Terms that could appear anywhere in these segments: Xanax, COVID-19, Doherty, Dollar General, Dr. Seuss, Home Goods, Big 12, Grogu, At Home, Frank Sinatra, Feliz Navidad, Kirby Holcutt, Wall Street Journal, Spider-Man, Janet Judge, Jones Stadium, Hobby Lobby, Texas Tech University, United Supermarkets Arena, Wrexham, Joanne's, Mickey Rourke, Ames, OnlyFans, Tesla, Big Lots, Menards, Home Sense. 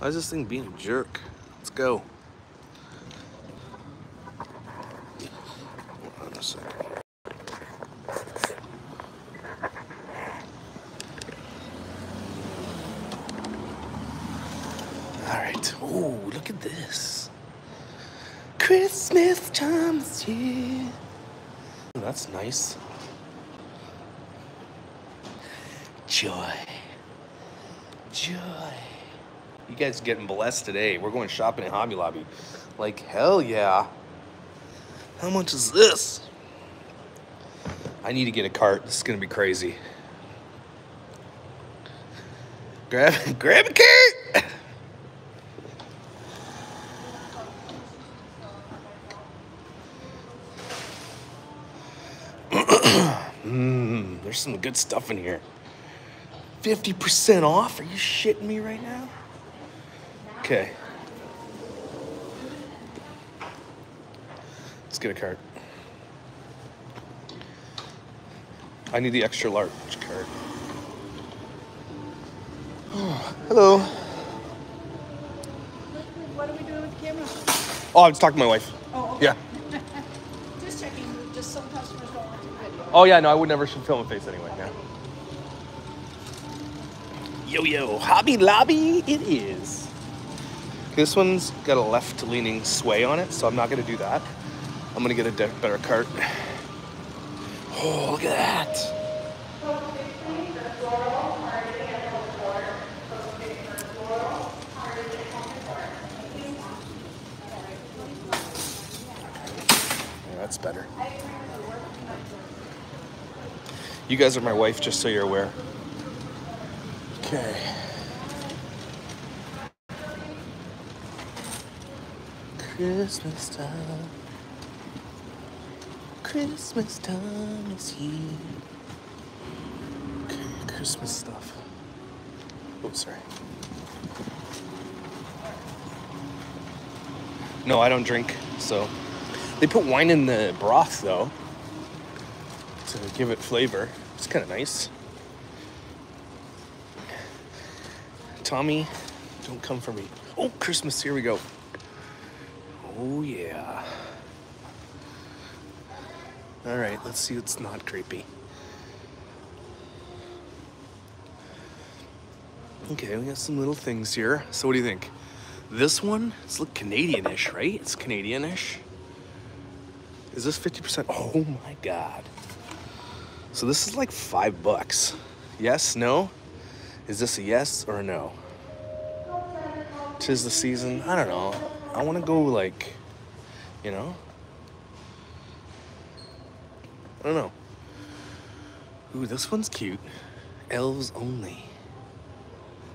Why is this thing being a jerk? Let's go. Hold on a second. Alright. Oh, look at this. Christmas time is here. Oh, that's nice. Joy. Joy. You guys are getting blessed today. We're going shopping at Hobby Lobby. Like, hell yeah. How much is this? I need to get a cart. This is going to be crazy. Grab a cart! There's some good stuff in here. 50% off? Are you shitting me right now? Okay. Let's get a cart. I need the extra large cart. Oh, hello. What are we doing with the camera? Oh, I was talking to my wife. Oh, okay. Yeah. Just checking. Just some customers don't want to video. Oh, yeah, no, I would never film a face anyway. Okay. Yeah. Yo, Hobby Lobby it is. This one's got a left-leaning sway on it, so I'm not going to do that. I'm going to get a better cart. Oh, look at that. Yeah, that's better. You guys are my wife, just so you're aware. Okay. Christmas time. Christmas time is here. Okay, Christmas stuff. Oh, sorry. No, I don't drink, so. They put wine in the broth, though, to give it flavor. It's kind of nice. Tommy, don't come for me. Oh, Christmas, here we go. Oh, yeah. All right, let's see what's not creepy. Okay, we got some little things here. So what do you think? This one, it's look Canadian-ish, right? It's Canadian-ish. Is this 50%? Oh my God. So this is like $5. Yes, no? Is this a yes or a no? 'Tis the season. I don't know. I want to go like, you know? I don't know. Ooh, this one's cute. Elves only.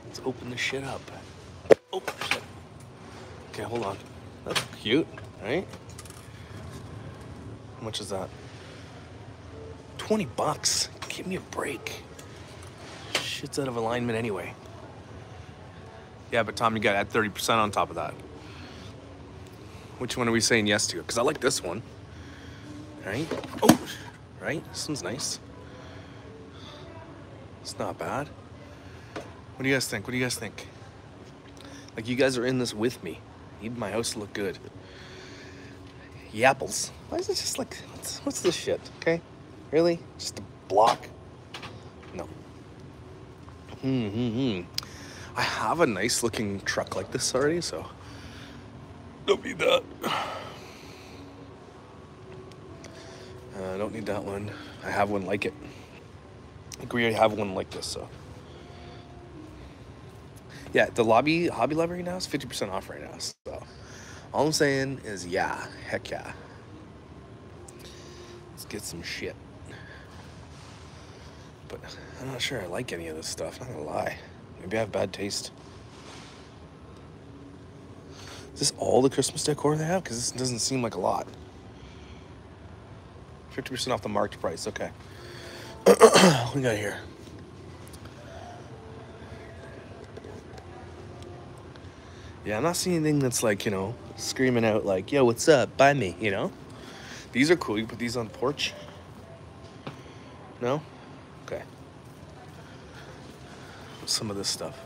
Let's open this shit up. Oh, shit. Okay, hold on. That's cute, right? How much is that? $20. Give me a break. Shit's out of alignment anyway. Yeah, but Tom, you gotta add 30% on top of that. Which one are we saying yes to? Because I like this one. Right? Oh, right? This one's nice. It's not bad. What do you guys think? What do you guys think? Like, you guys are in this with me. I need my house to look good. Yapples. Why is it just like, what's this shit? Okay? Really? Just a block? No. I have a nice looking truck like this already, so don't need that. Don't need that one. I have one like it. Like, we already have one like this, so. Yeah, the Hobby Lobby right now is 50% off right now, so. All I'm saying is yeah, heck yeah. Let's get some shit. But I'm not sure I like any of this stuff, not gonna lie. Maybe I have bad taste. Is this all the Christmas decor they have? Because this doesn't seem like a lot. 50% off the marked price, okay. What do we got here? Yeah, I'm not seeing anything that's like, you know, screaming out like, yo, what's up, buy me, you know? These are cool, you put these on the porch. No? Okay. Some of this stuff.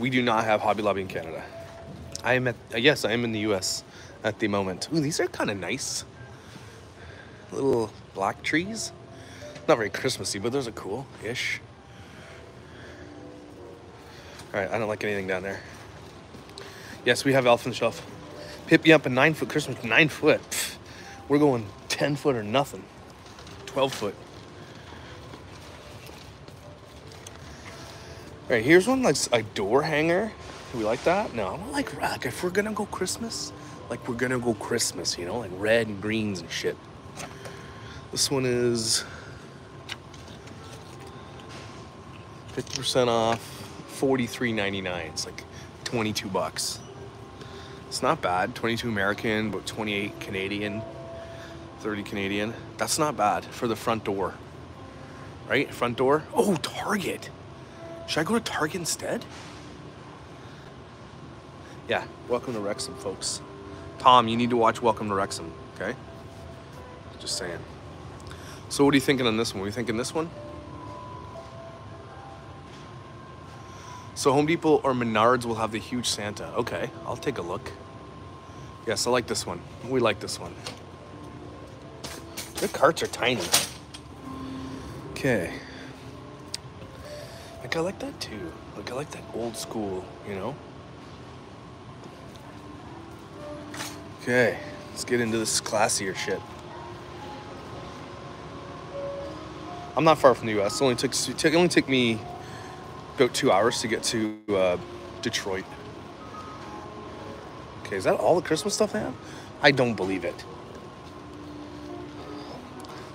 We do not have Hobby Lobby in Canada. I am at, yes, I am in the US at the moment. Ooh, these are kind of nice. Little black trees. Not very Christmassy, but those are cool-ish. All right, I don't like anything down there. Yes, we have Elf on the Shelf. Hit me up a 9-foot Christmas, 9 foot. Pfft. We're going 10 foot or nothing. 12 foot. All right, here's one that's a door hanger. Do we like that? No, I don't like if we're gonna go Christmas, like we're gonna go Christmas, you know, like red and greens and shit. This one is 50% off, $43.99. It's like 22 bucks. It's not bad. 22 American, but 28 Canadian, 30 Canadian. That's not bad for the front door, right? Front door. Oh, Target. Should I go to Target instead? Yeah, Welcome to Wrexham, folks. Tom, you need to watch Welcome to Wrexham, okay? Just saying. So what are you thinking on this one? What are you thinking this one? So Home Depot or Menards will have the huge Santa. Okay, I'll take a look. Yes, I like this one. We like this one. Their carts are tiny. Okay. Like, I like that too. Like, I like that old school, you know? Okay, let's get into this classier shit. I'm not far from the US. It only took me about 2 hours to get to Detroit. Okay, is that all the Christmas stuff they have? I don't believe it.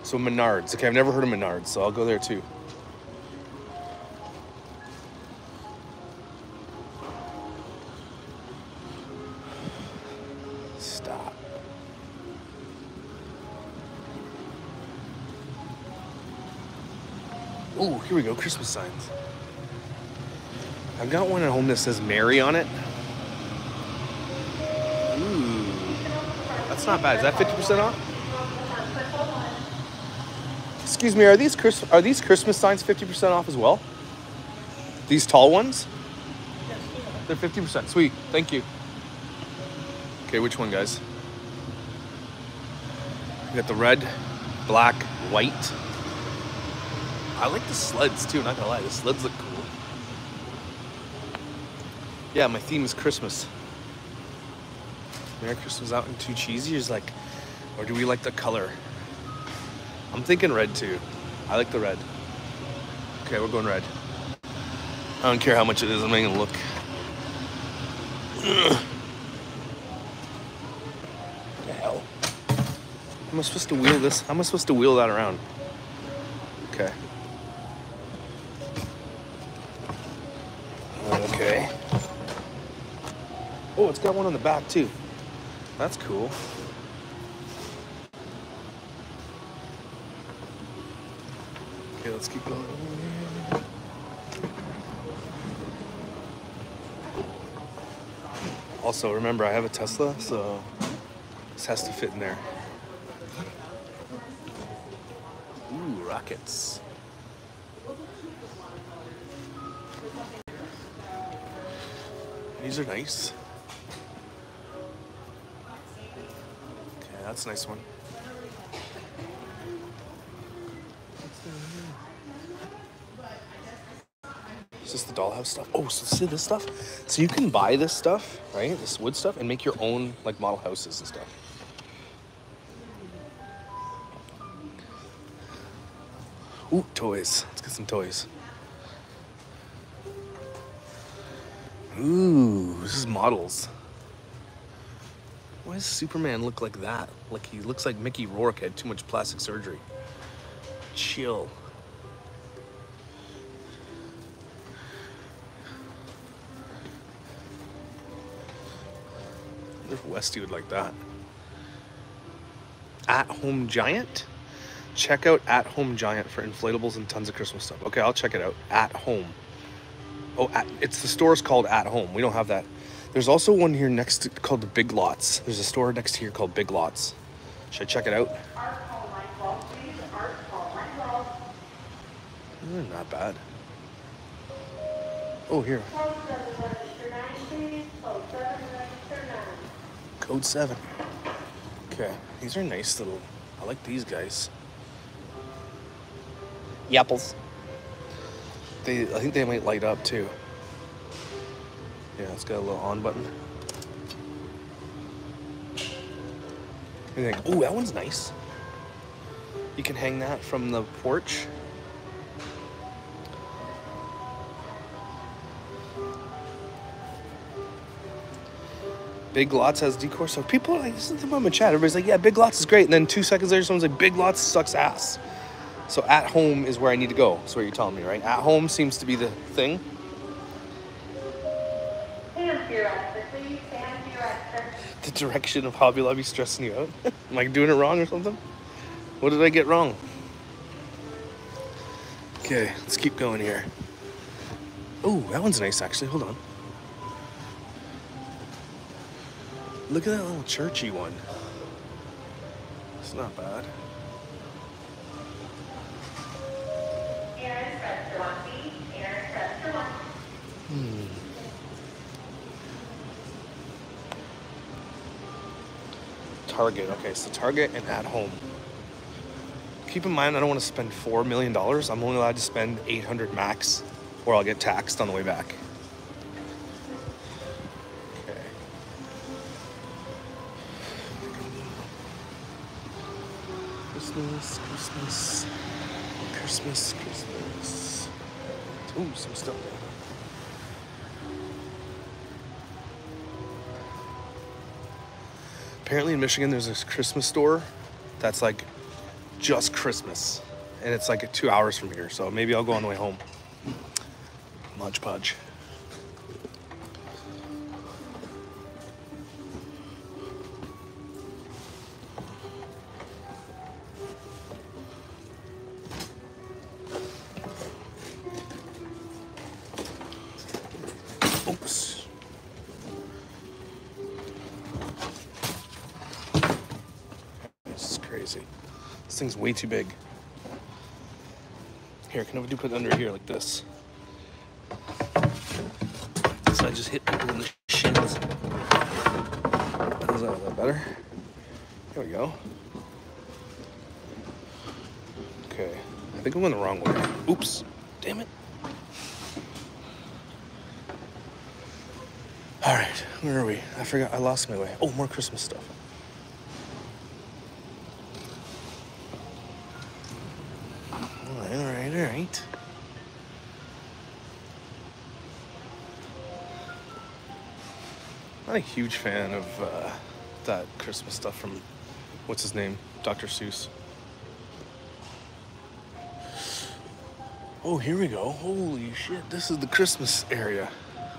So Menards. Okay, I've never heard of Menards, so I'll go there too. Stop. Oh, here we go, Christmas signs. I've got one at home that says Mary on it. Ooh, that's not bad. Is that 50% off? Excuse me, are these Christmas signs 50% off as well? These tall ones? They're 50%. Sweet, thank you. Okay, which one, guys? We got the red, black, white. I like the sleds too. Not gonna lie, the sleds look cool. Yeah, my theme is Christmas. Merry Christmas out and too cheesy is like, or do we like the color? I'm thinking red too. I like the red. Okay, we're going red. I don't care how much it is, I'm not gonna look. Ugh. What the hell? How am I supposed to wheel this? How am I supposed to wheel that around? Okay. Okay. Oh, it's got one on the back too. That's cool. Okay, let's keep going. Also, remember, I have a Tesla, so this has to fit in there. Ooh, rockets. These are nice. That's a nice one. Is this the dollhouse stuff? Oh, so see this stuff? So you can buy this stuff, right? This wood stuff, and make your own like model houses and stuff. Ooh, toys. Let's get some toys. Ooh, this is models. Why does Superman look like that? Like he looks like Mickey Rourke had too much plastic surgery. Chill. I wonder if Westy would like that. At Home Giant? Check out At Home Giant for inflatables and tons of Christmas stuff. Okay, I'll check it out. At Home. Oh, it's the store's called At Home. We don't have that. There's also one here next to, called the Big Lots. There's a store next here called Big Lots. Should I check it out? Not bad. Oh, here. Code 7. Okay, these are nice little. I like these guys. Yapples. I think they might light up too. Yeah, it's got a little on button. Like, ooh, that one's nice. You can hang that from the porch. Big Lots has decor. So people are like, this is the moment chat. Everybody's like, yeah, Big Lots is great. And then 2 seconds later, someone's like, Big Lots sucks ass. So At Home is where I need to go. That's what you're telling me, right? At Home seems to be the thing. The direction of Hobby Lobby stressing you out? Am I doing it wrong or something? What did I get wrong? Okay, let's keep going here. Oh, that one's nice actually. Hold on. Look at that little churchy one. It's not bad. Target. Okay, so Target and At Home. Keep in mind, I don't want to spend $4 million. I'm only allowed to spend 800 max, or I'll get taxed on the way back. Okay. Christmas, Christmas, Christmas, Christmas. Ooh, some stuff there. Apparently in Michigan, there's this Christmas store that's like just Christmas. And it's like 2 hours from here. So maybe I'll go on the way home. Mudge Pudge. This thing's way too big. Here, can nobody put it under here like this? So I just hit people in the shins. Is that a little better? There we go. Okay, I think I went the wrong way. Oops, damn it. All right, where are we? I forgot, I lost my way. Oh, more Christmas stuff. Not a huge fan of that Christmas stuff from, what's his name? Dr. Seuss. Oh, here we go. Holy shit, this is the Christmas area.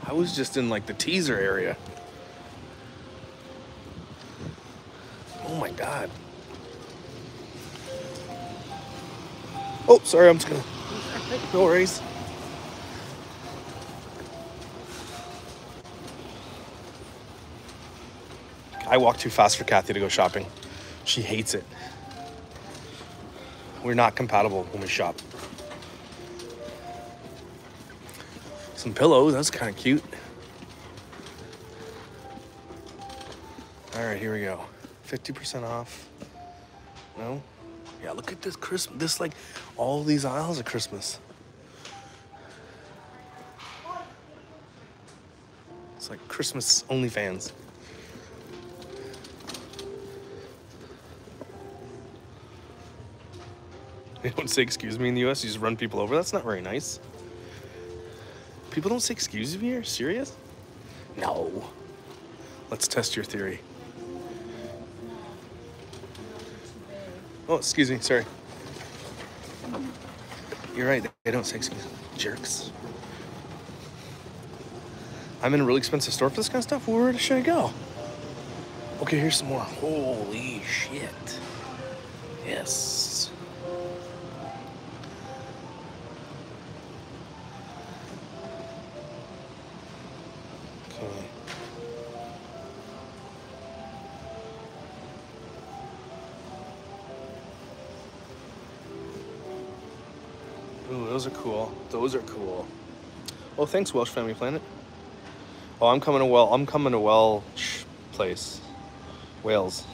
I was just in like the teaser area. Oh my God. Oh, sorry, I'm just gonna, no worries. I walk too fast for Kathy to go shopping. She hates it. We're not compatible when we shop. Some pillows, that's kind of cute. All right, here we go. 50% off. No? Yeah, look at this Christmas. This, like, all these aisles are Christmas. It's like Christmas OnlyFans. They don't say excuse me in the US, you just run people over. That's not very nice. People don't say excuse me here? Serious? No. Let's test your theory. Oh, excuse me, sorry. You're right, they don't say excuse me. Jerks. I'm in a really expensive store for this kind of stuff. Where should I go? Okay, here's some more. Holy shit. Yes. Those are cool. Those are cool. Oh, thanks, Welsh Family Planet. Oh, I'm coming to Welsh place. Wales.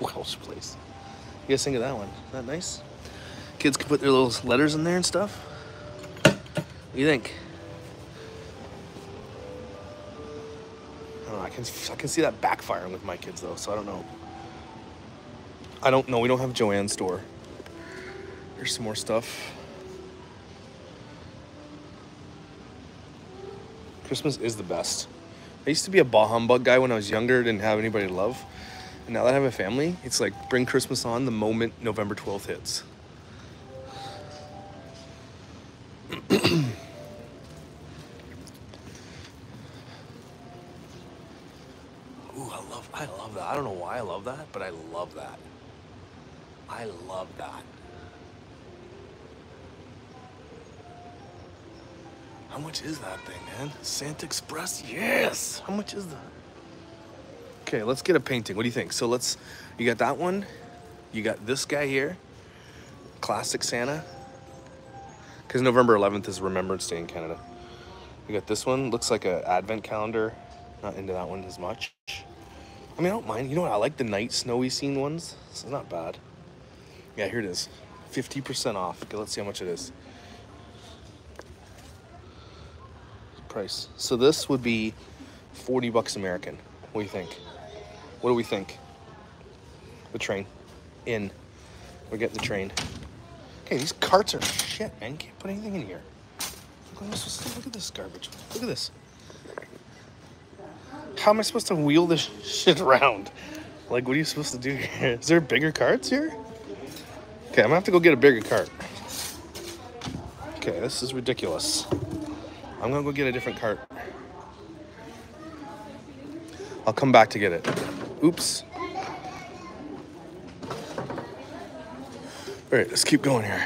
Welsh place. You guys think of that one? Isn't that nice? Kids can put their little letters in there and stuff. What do you think? I don't know, I can see that backfiring with my kids though, so I don't know. I don't know, we don't have Joanne's store. Here's some more stuff. Christmas is the best. I used to be a bah humbug guy when I was younger, didn't have anybody to love. And now that I have a family, it's like bring Christmas on the moment November 12th hits. Ooh, I love that. I don't know why I love that, but I love that. I love that. How much is that thing, man? Santa Express? Yes! How much is that? Okay, let's get a painting. What do you think? So let's, you got that one. You got this guy here. Classic Santa. Because November 11th is Remembrance Day in Canada. You got this one. Looks like an advent calendar. Not into that one as much. I mean, I don't mind. You know what? I like the night snowy scene ones. This is not bad. Yeah, here it is. 50% off. Okay, let's see how much it is. Price. So this would be 40 bucks American. What do you think? What do we think? The train. In. We're getting the train. Okay, these carts are shit, man. You can't put anything in here. Look at this garbage. Look at this. How am I supposed to wheel this shit around? Like, what are you supposed to do here? Is there bigger carts here? Okay, I'm gonna have to go get a bigger cart. Okay, this is ridiculous. I'm gonna go get a different cart. I'll come back to get it. Oops. All right, let's keep going here.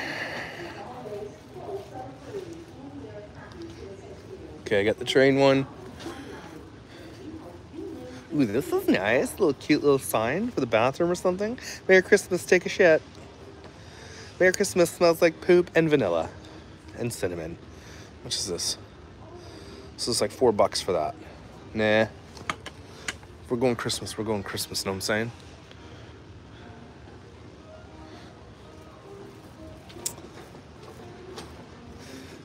Okay, I got the train one. Ooh, this is nice. Little cute little sign for the bathroom or something. Merry Christmas, take a shit. Merry Christmas smells like poop and vanilla and cinnamon. How much is this? So it's like $4 for that. Nah. We're going Christmas. We're going Christmas. Know what I'm saying?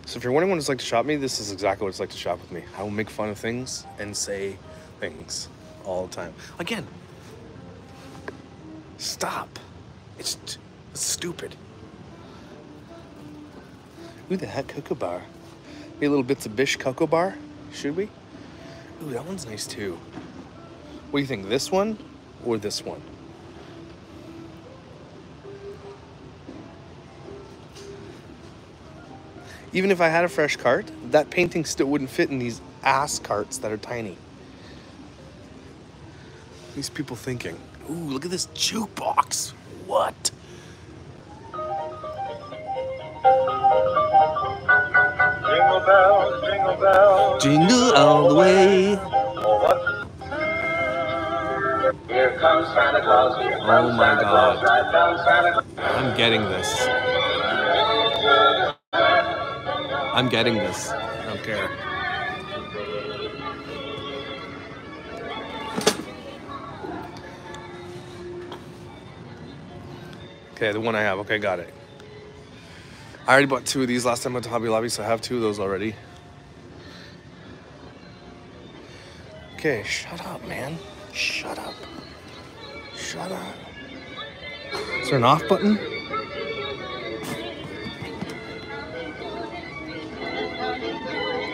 So if you're wondering what it's like to shop me, this is exactly what it's like to shop with me. I will make fun of things and say things all the time. Again. Stop. It's stupid. Ooh, the hat cocoa bar. Maybe little bits of bish cocoa bar. Should we? Ooh, that one's nice too. What do you think, this one or this one? Even if I had a fresh cart, that painting still wouldn't fit in these ass carts that are tiny. These people thinking, ooh, look at this jukebox. What? Jingle bells, jingle bells. Jingle all the way. Here comes Santa Claus. Here comes Santa Claus. Right down Santa Claus. I'm getting this. I don't care. Okay, the one I have. Okay, got it. I already bought two of these last time I went to Hobby Lobby, so I have two of those already. Okay, shut up, man. Shut up. Shut up. Is there an off button?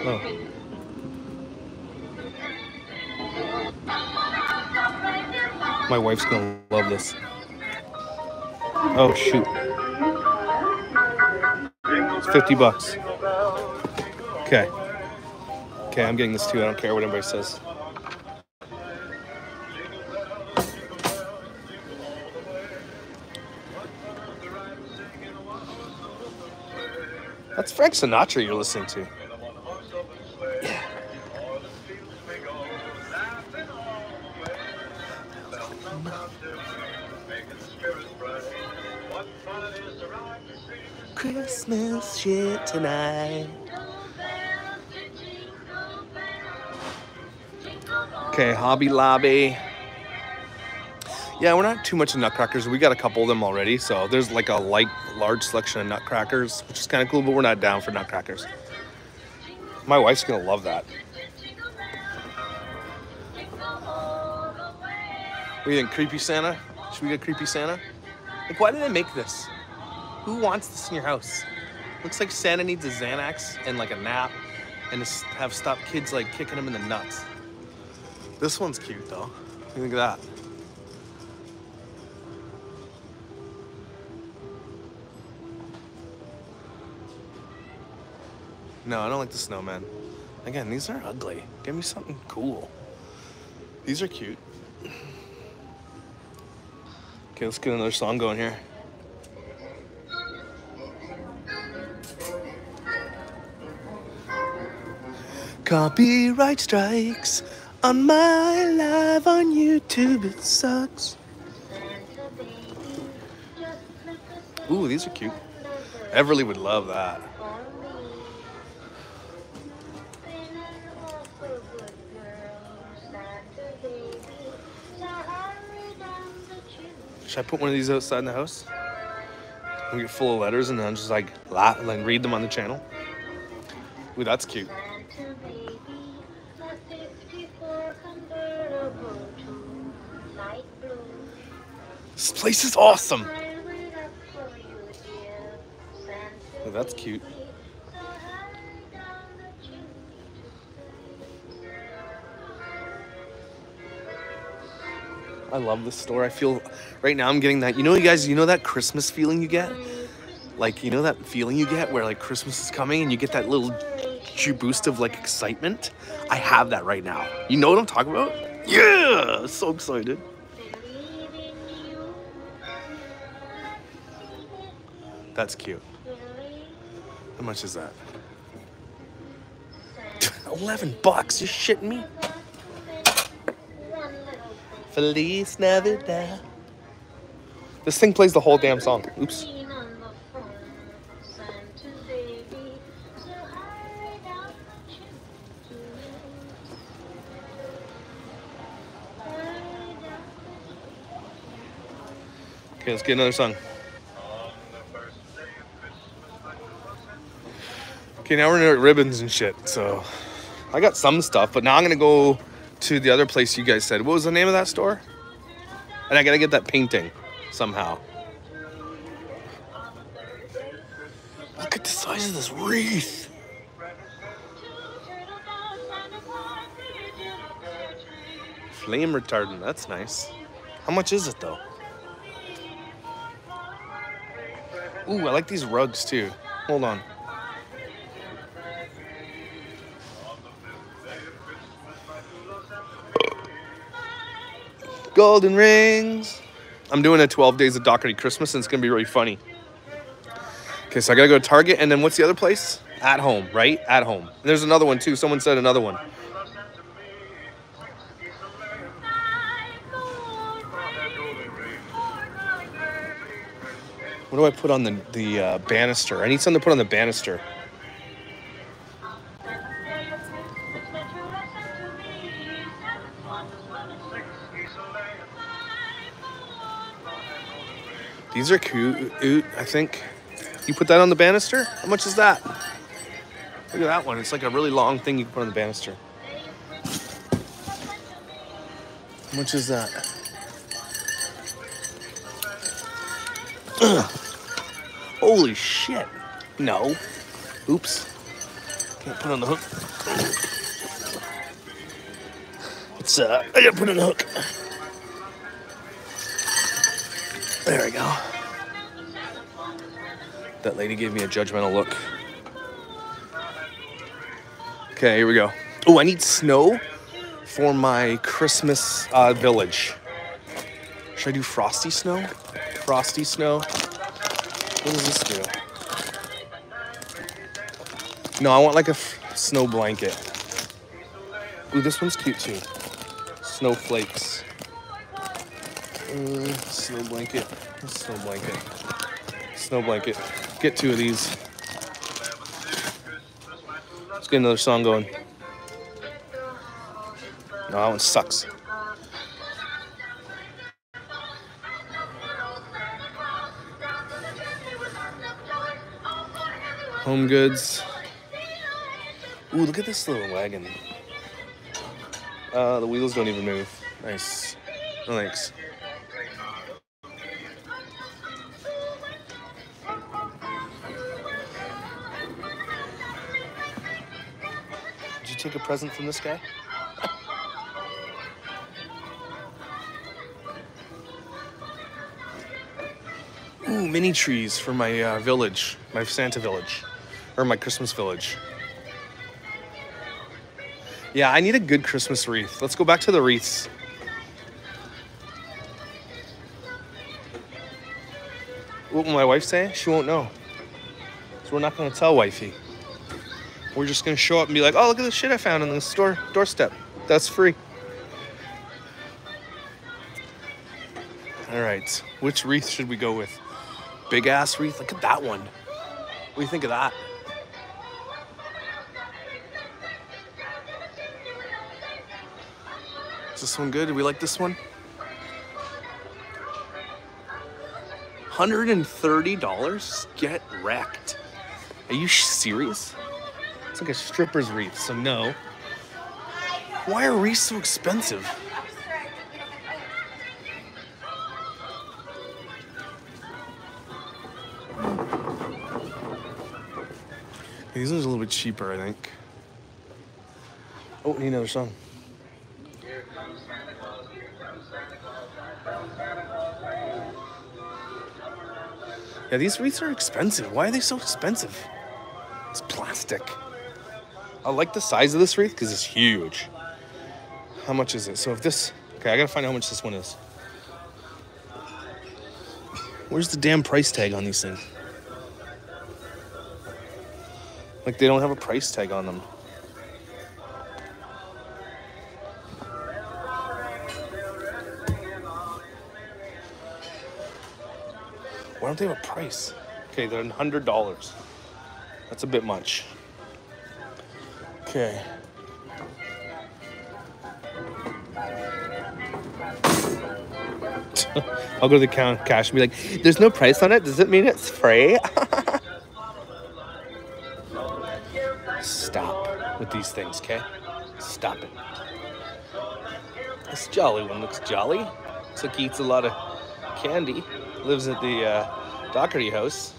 Oh. My wife's gonna love this. Oh, shoot. It's 50 bucks. Okay. Okay, I'm getting this too. I don't care what anybody says. That's Frank Sinatra you're listening to. Yeah. Christmas shit tonight. Okay, Hobby Lobby. Yeah, we're not too much of nutcrackers. We got a couple of them already, so there's like a large selection of nutcrackers, which is kind of cool, but we're not down for nutcrackers. My wife's gonna love that. What do you think, Creepy Santa? Should we get Creepy Santa? Like, why did they make this? Who wants this in your house? Looks like Santa needs a Xanax and like a nap and to have stop kids like kicking him in the nuts. This one's cute though. What do you think of that? No, I don't like the snowman. Again, these are ugly. Give me something cool. These are cute. Okay, let's get another song going here. Copyright strikes on my live on YouTube. It sucks. Ooh, these are cute. Everly would love that. Should I put one of these outside in the house? We get full of letters and then just like laugh and then read them on the channel. Ooh, that's cute. This place is awesome. Ooh, that's cute. I love this store. I feel right now I'm getting that, you know, you guys, you know that Christmas feeling you get? Like, you know that feeling you get where like Christmas is coming and you get that little boost of like excitement? I have that right now. You know what I'm talking about? Yeah, so excited. That's cute. How much is that? $11, you shitting me? Feliz Navidad. This thing plays the whole damn song. Oops. Okay, let's get another song. Okay, now we're at ribbons and shit. So I got some stuff, but now I'm gonna go to the other place you guys said. What was the name of that store? And I gotta get that painting somehow. Look at the size of this wreath. Flame retardant, that's nice. How much is it though? Ooh, I like these rugs too. Hold on. Golden rings. I'm doing a 12 days of Doherty Christmas and it's gonna be really funny. Okay, so I gotta go to Target and then what's the other place? At Home, right? At Home. And there's another one too. Someone said another one. What do I put on the banister? I need something to put on the banister. These are cute, I think. You put that on the banister? How much is that? Look at that one. It's like a really long thing you can put on the banister. How much is that? Holy shit. No. Oops. Can't put it on the hook. It's, I gotta put it on the hook. There we go. That lady gave me a judgmental look. Okay, here we go. Oh, I need snow for my Christmas village. Should I do frosty snow? Frosty snow. What does this do? No, I want like a snow blanket. Ooh, this one's cute too. Snowflakes. Snow blanket, snow blanket, snow blanket. Get two of these. Let's get another song going. No, that one sucks. Home Goods. Ooh, look at this little wagon. The wheels don't even move. Nice. No thanks. Did you take a present from this guy? Ooh, mini trees for my village, my Santa village. Or my Christmas village. Yeah, I need a good Christmas wreath. Let's go back to the wreaths. What will my wife say? She won't know. So we're not going to tell wifey. We're just going to show up and be like, oh, look at this shit I found on the store doorstep. That's free. All right, which wreath should we go with? Big ass wreath? Look at that one. What do you think of that? Is this one good? Do we like this one? $130? Get wrecked. Are you serious? It's like a stripper's wreath, so no. Why are wreaths so expensive? These ones are a little bit cheaper, I think. Oh, I need another song. Here comes Santa Claus, here comes Santa Claus, here comes Santa Claus. Yeah, these wreaths are expensive. Why are they so expensive? It's plastic. I like the size of this wreath because it's huge. How much is it? So if this... Okay, I gotta find out how much this one is. Where's the damn price tag on these things? Like, they don't have a price tag on them. Why don't they have a price? Okay, they're $100. That's a bit much. Okay. I'll go to the cash and be like, there's no price on it? Does it mean it's free? Stop with these things, okay? Stop it. This jolly one looks jolly. Looks like he eats a lot of candy. Lives at the Doherty house.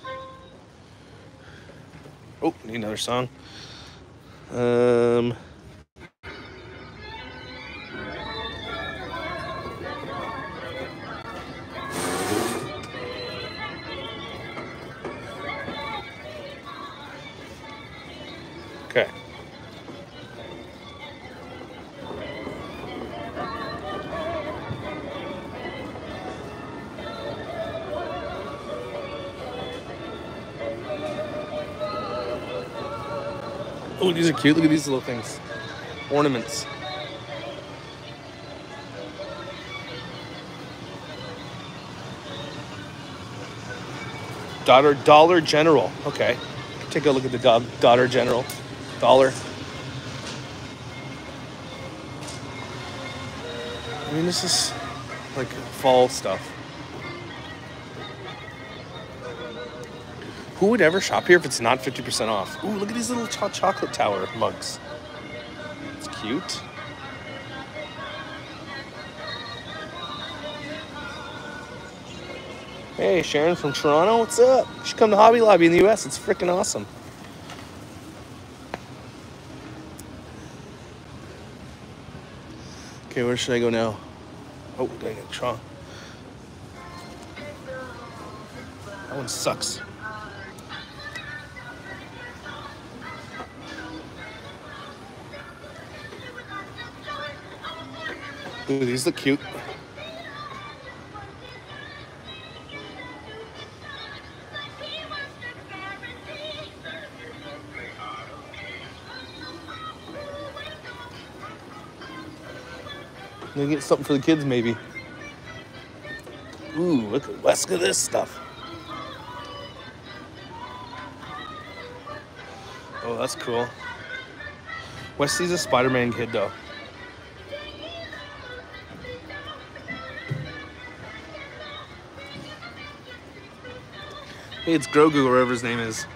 Oh, need another song. Okay. Oh, these are cute. Look at these little things. Ornaments. Dollar General. Okay. Take a look at the Dollar General. I mean, this is like fall stuff. Who would ever shop here if it's not 50% off? Ooh, look at these little chocolate tower mugs. It's cute. Hey, Sharon from Toronto, what's up? You should come to Hobby Lobby in the US. It's freaking awesome. Okay, where should I go now? Oh, dang it, Tron. That one sucks. Ooh, these look cute. They get something for the kids, maybe. Ooh, look at this stuff. Oh, that's cool. Wesley's a Spider-Man kid, though. I think it's Grogu or whatever his name is.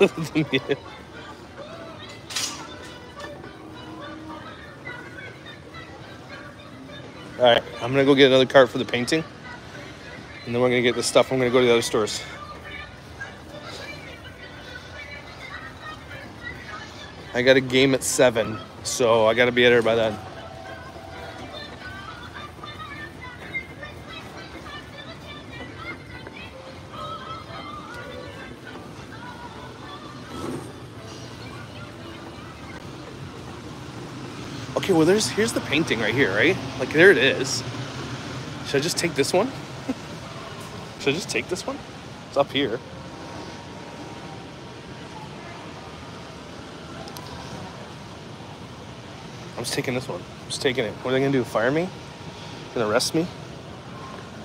Yeah. Alright, I'm gonna go get another cart for the painting. And then we're gonna get the stuff. I'm gonna go to the other stores. I got a game at 7, so I gotta be at her by then. Okay, well here's the painting right here, right? Like there it is. Should I just take this one? Should I just take this one? It's up here. I'm just taking this one. I'm just taking it. What are they gonna do? Fire me? Gonna arrest me?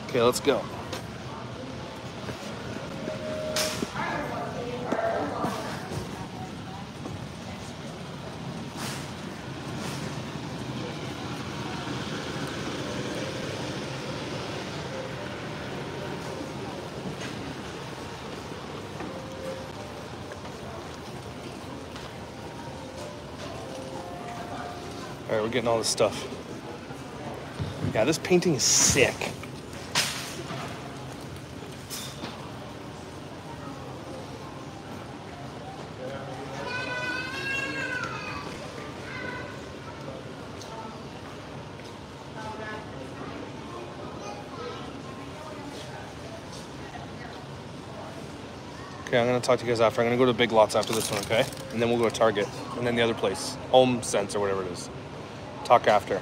Okay, let's go. Alright, we're getting all this stuff. Yeah, this painting is sick. Okay, I'm gonna talk to you guys after. I'm gonna go to Big Lots after this one, okay? And then we'll go to Target and then the other place, Home Sense or whatever it is. Talk after.